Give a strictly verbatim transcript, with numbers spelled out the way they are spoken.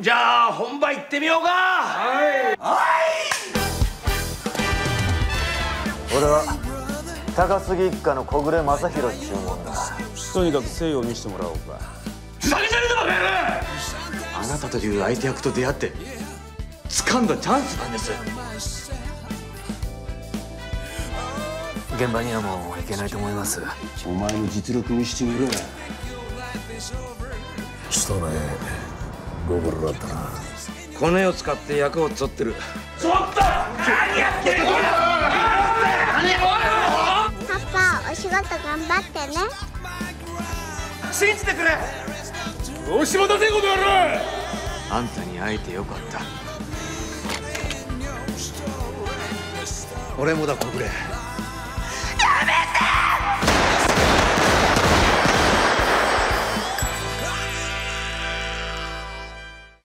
じゃあ本番行ってみようか。はいはい。俺は高杉一家の小暮正弘注文だ。とにかく誠意を見せてもらおうか。ふざけてるのか、お前。あなたという相手役と出会って掴んだチャンスなんです。現場にはもう行けないと思います。お前の実力見せてみろ。したね、ご苦労だったな。この世を使って役を取ってる。ちょっと何やってるの。パパ、お仕事頑張ってね。信じてくれ。お仕事でごめんやろ。あんたに会えてよかった。俺もだ、小暮。